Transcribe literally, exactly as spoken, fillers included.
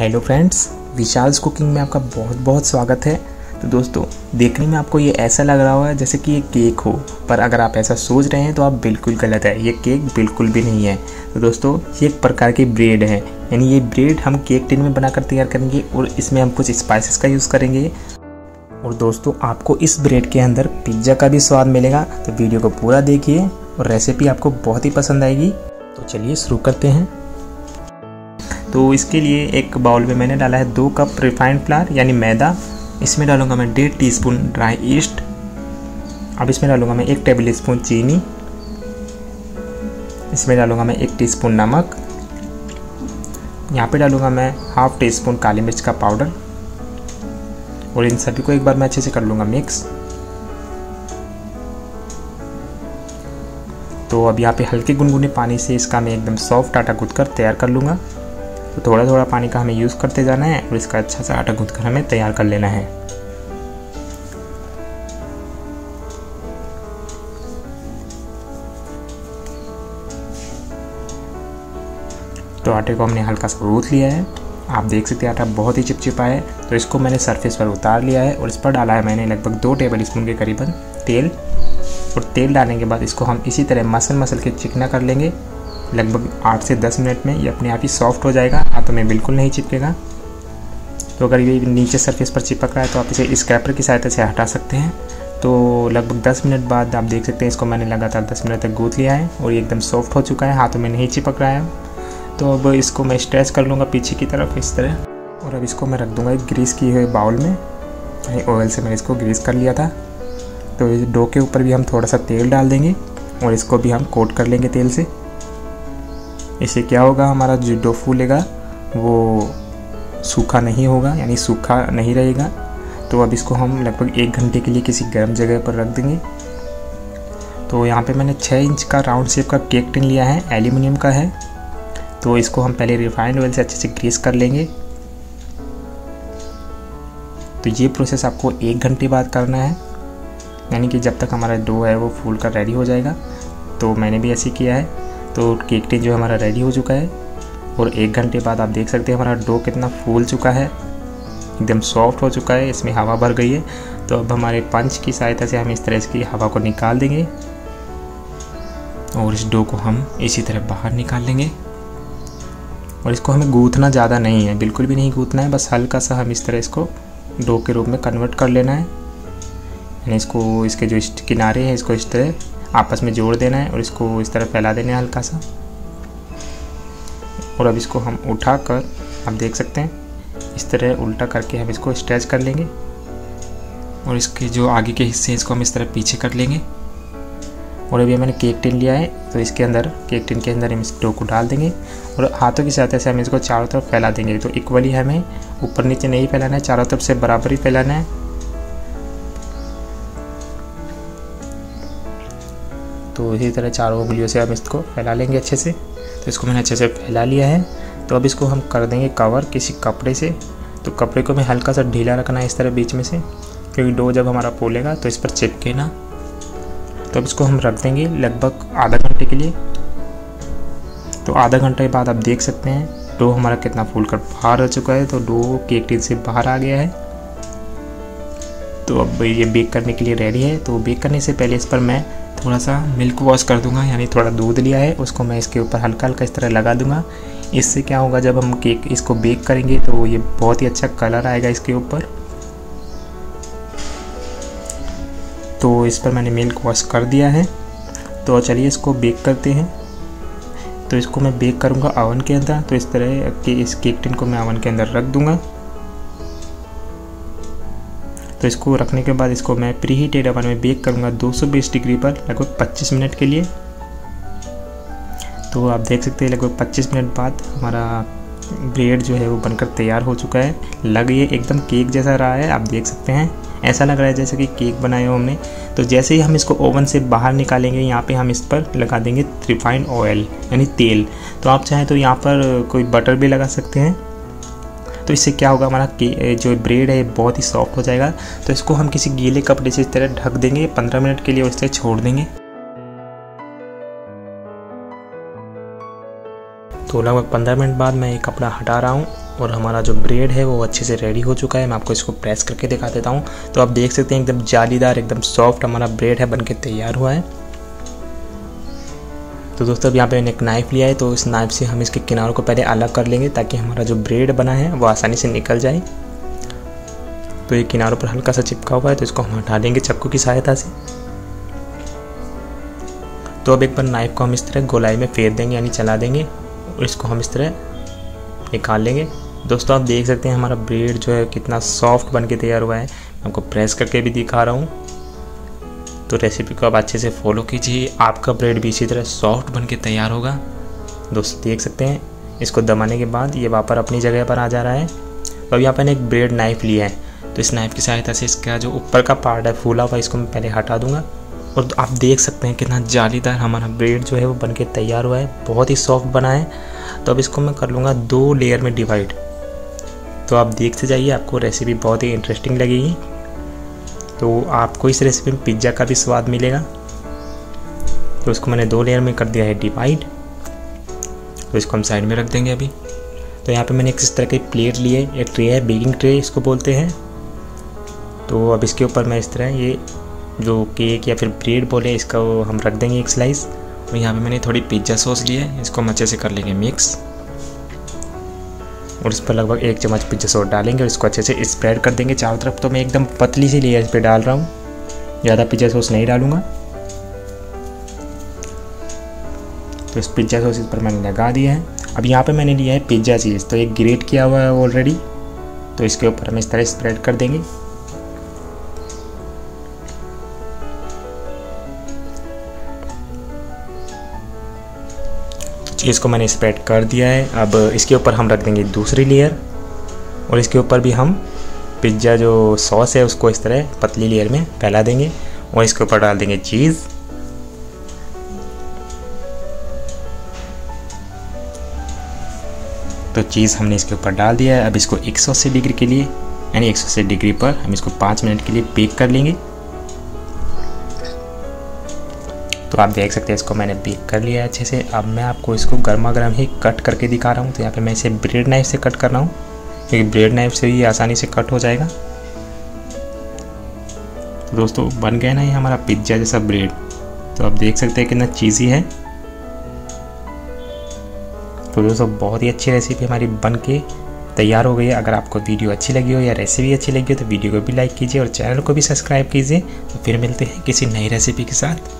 Hello friends, विशाल्स cooking में आपका बहुत बहुत स्वागत है। तो दोस्तों, देखने में आपको ये ऐसा लग रहा होगा जैसे कि ये केक हो, पर अगर आप ऐसा सोच रहे हैं तो आप बिल्कुल गलत है। ये केक बिल्कुल भी नहीं है। तो दोस्तों, ये एक प्रकार की ब्रेड है, यानी ये ब्रेड हम केक टिन में बनाकर तैयार करेंगे और इसमें हम कुछ स्पाइसेस का यूज़ करेंगे। और दोस्तों, आपको इस ब्रेड के अंदर पिज्ज़ा का भी स्वाद मिलेगा। तो वीडियो को पूरा देखिए और रेसिपी आपको बहुत ही पसंद आएगी। तो चलिए शुरू करते हैं। तो इसके लिए एक बाउल में मैंने डाला है दो कप रिफाइंड फ्लावर यानी मैदा। इसमें डालूंगा मैं डेढ़ टीस्पून ड्राई ईस्ट। अब इसमें डालूंगा मैं एक टेबलस्पून चीनी। इसमें डालूंगा मैं एक टीस्पून नमक। यहाँ पे डालूंगा मैं हाफ टी स्पून काली मिर्च का पाउडर। और इन सभी को एक बार मैं अच्छे से कर लूँगा मिक्स। तो अब यहाँ पे हल्के गुनगुने पानी से इसका मैं एकदम सॉफ्ट आटा गूँथ कर तैयार कर लूँगा। तो थोड़ा थोड़ा पानी का हमें यूज़ करते जाना है और इसका अच्छा सा आटा गूँथ कर हमें तैयार कर लेना है। तो आटे को हमने हल्का सा गूँथ लिया है। आप देख सकते हैं आटा बहुत ही चिपचिपा है। तो इसको मैंने सरफेस पर उतार लिया है और इस पर डाला है मैंने लगभग दो टेबल स्पून के करीबन तेल। और तेल डालने के बाद इसको हम इसी तरह मसल मसल के चिकना कर लेंगे। लगभग आठ से दस मिनट में ये अपने आप ही सॉफ्ट हो जाएगा, हाथों में बिल्कुल नहीं चिपकेगा। तो अगर ये नीचे सरफेस पर चिपक रहा है तो आप इसे स्क्रैपर की सहायता से हटा सकते हैं। तो लगभग दस मिनट बाद आप देख सकते हैं इसको मैंने लगातार दस मिनट तक गूँथ लिया है और ये एकदम सॉफ्ट हो चुका है, हाथों में नहीं चिपक रहा है। तो अब इसको मैं स्ट्रेच कर लूँगा पीछे की तरफ इस तरह। और अब इसको मैं रख दूँगा एक ग्रीस किए हुए बाउल में। ऑयल से मैंने इसको ग्रीस कर लिया था। तो इस डो के ऊपर भी हम थोड़ा सा तेल डाल देंगे और इसको भी हम कोट कर लेंगे तेल से। इससे क्या होगा, हमारा जो डो फूलेगा वो सूखा नहीं होगा, यानी सूखा नहीं रहेगा। तो अब इसको हम लगभग एक घंटे के लिए किसी गर्म जगह पर रख देंगे। तो यहाँ पे मैंने छः इंच का राउंड शेप का केक टिन लिया है, एल्यूमिनियम का है। तो इसको हम पहले रिफाइंड ऑयल से अच्छे से ग्रीस कर लेंगे। तो ये प्रोसेस आपको एक घंटे बाद करना है, यानी कि जब तक हमारा डो है वो फूल कर रेडी हो जाएगा। तो मैंने भी ऐसे किया है। तो केक टिन जो हमारा रेडी हो चुका है और एक घंटे बाद आप देख सकते हैं हमारा डो कितना फूल चुका है, एकदम सॉफ्ट हो चुका है, इसमें हवा भर गई है। तो अब हमारे पंच की सहायता से हम इस तरह इसकी हवा को निकाल देंगे और इस डो को हम इसी तरह बाहर निकाल लेंगे। और इसको हमें गूँथना ज़्यादा नहीं है, बिल्कुल भी नहीं गूँथना है, बस हल्का सा हम इस तरह इसको डो के रूप में कन्वर्ट कर लेना है। यानी इसको इसके जो किनारे हैं इसको इस तरह आपस में जोड़ देना है और इसको इस तरह फैला देना है हल्का सा। और अब इसको हम उठा कर आप देख सकते हैं इस तरह उल्टा करके हम इसको स्ट्रेच कर लेंगे। और इसके जो आगे के हिस्से हैं इसको हम इस तरह पीछे कर लेंगे। और अभी मैंने केक टिन लिया है तो इसके अंदर केक टिन के अंदर हम इस डो को डाल देंगे और हाथों की सहायता से हम इसको चारों तरफ फैला देंगे। तो इक्वली हमें ऊपर नीचे नहीं फैलाना है, चारों तरफ से बराबर ही फैलाना है। तो इसी तरह चारों उंगलियों से हम इसको फैला लेंगे अच्छे से। तो इसको मैंने अच्छे से फैला लिया है। तो अब इसको हम कर देंगे कवर किसी कपड़े से। तो कपड़े को हमें हल्का सा ढीला रखना है इस तरह बीच में से, क्योंकि डो जब हमारा फूलेगा तो इस पर चिपके ना। तो अब इसको हम रख देंगे लगभग आधा घंटे के लिए। तो आधा घंटे बाद आप देख सकते हैं डो हमारा कितना फूल कर बाहर आ चुका है। तो डो केक टिन से बाहर आ गया है। तो अब ये बेक करने के लिए रेडी है। तो बेक करने से पहले इस पर मैं थोड़ा सा मिल्क वॉश कर दूंगा, यानी थोड़ा दूध लिया है उसको मैं इसके ऊपर हल्का हल्का इस तरह लगा दूंगा। इससे क्या होगा, जब हम केक इसको बेक करेंगे तो ये बहुत ही अच्छा कलर आएगा इसके ऊपर। तो इस पर मैंने मिल्क वॉश कर दिया है। तो चलिए इसको बेक करते हैं। तो इसको मैं बेक करूँगा ओवन के अंदर। तो इस तरह के इस केक टिन को मैं ओवन के अंदर रख दूँगा। तो इसको रखने के बाद इसको मैं प्री हीटेड ओवन में बेक करूँगा दो सौ बीस डिग्री पर लगभग पच्चीस मिनट के लिए। तो आप देख सकते हैं लगभग पच्चीस मिनट बाद हमारा ब्रेड जो है वो बनकर तैयार हो चुका है। लग ये एकदम केक जैसा रहा है, आप देख सकते हैं ऐसा लग रहा है जैसे कि केक बनाए हो हमने। तो जैसे ही हम इसको ओवन से बाहर निकालेंगे यहाँ पे हम इस पर लगा देंगे रिफाइंड ऑयल यानी तेल। तो आप चाहें तो यहाँ पर कोई बटर भी लगा सकते हैं। तो इससे क्या होगा, हमारा जो ब्रेड है ये बहुत ही सॉफ्ट हो जाएगा। तो इसको हम किसी गीले कपड़े से इस तरह ढक देंगे पंद्रह मिनट के लिए और इस तरह छोड़ देंगे। तो लगभग पंद्रह मिनट बाद मैं ये कपड़ा हटा रहा हूँ और हमारा जो ब्रेड है वो अच्छे से रेडी हो चुका है। मैं आपको इसको प्रेस करके दिखा देता हूँ। तो आप देख सकते हैं एकदम जालीदार एकदम सॉफ्ट हमारा ब्रेड है बनके तैयार हुआ है। तो दोस्तों अब यहाँ पे मैंने एक नाइफ़ लिया है, तो इस नाइफ़ से हम इसके किनारों को पहले अलग कर लेंगे ताकि हमारा जो ब्रेड बना है वो आसानी से निकल जाए। तो ये किनारों पर हल्का सा चिपका हुआ है, तो इसको हम हटा देंगे चाकू की सहायता से। तो अब एक बार नाइफ़ को हम इस तरह गोलाई में फेर देंगे यानी चला देंगे और इसको हम इस तरह निकाल लेंगे। दोस्तों आप देख सकते हैं हमारा ब्रेड जो है कितना सॉफ्ट बनके तैयार हुआ है। मैं आपको प्रेस करके भी दिखा रहा हूँ। तो रेसिपी को आप अच्छे से फॉलो कीजिए, आपका ब्रेड भी इसी तरह सॉफ्ट बनके तैयार होगा। दोस्तों देख सकते हैं इसको दबाने के बाद ये वापस अपनी जगह पर आ जा रहा है। तो अब यहाँ पर एक ब्रेड नाइफ़ लिया है, तो इस नाइफ़ की सहायता से इसका जो ऊपर का पार्ट है फूला हुआ इसको मैं पहले हटा दूँगा। और आप देख सकते हैं कितना जालीदार हमारा ब्रेड जो है वो बनके तैयार हुआ है, बहुत ही सॉफ्ट बना है। तो अब इसको मैं कर लूँगा दो लेयर में डिवाइड। तो आप देखते जाइए, आपको रेसिपी बहुत ही इंटरेस्टिंग लगेगी। तो आपको इस रेसिपी में पिज्ज़ा का भी स्वाद मिलेगा। तो इसको मैंने दो लेयर में कर दिया है डिवाइड। तो इसको हम साइड में रख देंगे अभी। तो यहाँ पर मैंने एक इस तरह की प्लेट ली है, एक ट्रे है, बेकिंग ट्रे इसको बोलते हैं। तो अब इसके ऊपर मैं इस तरह ये जो केक या फिर ब्रेड बोले इसका वो हम रख देंगे एक स्लाइस। और यहाँ पे मैंने थोड़ी पिज्ज़ा सॉस ली है, इसको हम अच्छे से कर लेंगे मिक्स। और इस पर लगभग एक चम्मच पिज्ज़ा सॉस डालेंगे और इसको अच्छे से स्प्रेड कर देंगे चारों तरफ। तो मैं एकदम पतली सी लेयर पे डाल रहा हूँ, ज़्यादा पिज्ज़ा सॉस नहीं डालूँगा। तो इस पिज्ज़ा सॉस इस पर मैंने लगा दिया है। अब यहाँ पर मैंने लिया है पिज्ज़ा चीज़, तो एक ग्रेट किया हुआ है ऑलरेडी। तो इसके ऊपर हम इस तरह स्प्रेड कर देंगे। इसको मैंने स्प्रेड कर दिया है। अब इसके ऊपर हम रख देंगे दूसरी लेयर और इसके ऊपर भी हम पिज्ज़ा जो सॉस है उसको इस तरह पतली लेयर में फैला देंगे और इसके ऊपर डाल देंगे चीज़। तो चीज़ हमने इसके ऊपर डाल दिया है। अब इसको एक सौ अस्सी डिग्री के लिए यानी एक सौ अस्सी डिग्री पर हम इसको पाँच मिनट के लिए बेक कर लेंगे। तो आप देख सकते हैं इसको मैंने बेक कर लिया है अच्छे से। अब मैं आपको इसको गर्मा गर्म ही कट करके दिखा रहा हूँ। तो यहाँ पे मैं इसे ब्रेड नाइफ से कट कर रहा हूँ क्योंकि ब्रेड नाइफ से ही आसानी से कट हो जाएगा। तो दोस्तों बन गया ना ये हमारा पिज्ज़ा जैसा ब्रेड। तो आप देख सकते हैं कितना चीज़ी है। तो दोस्तों बहुत ही अच्छी रेसिपी हमारी बन के तैयार हो गई है। अगर आपको वीडियो अच्छी लगी हो या रेसिपी अच्छी लगी हो तो वीडियो को भी लाइक कीजिए और चैनल को भी सब्सक्राइब कीजिए। तो फिर मिलते हैं किसी नई रेसिपी के साथ।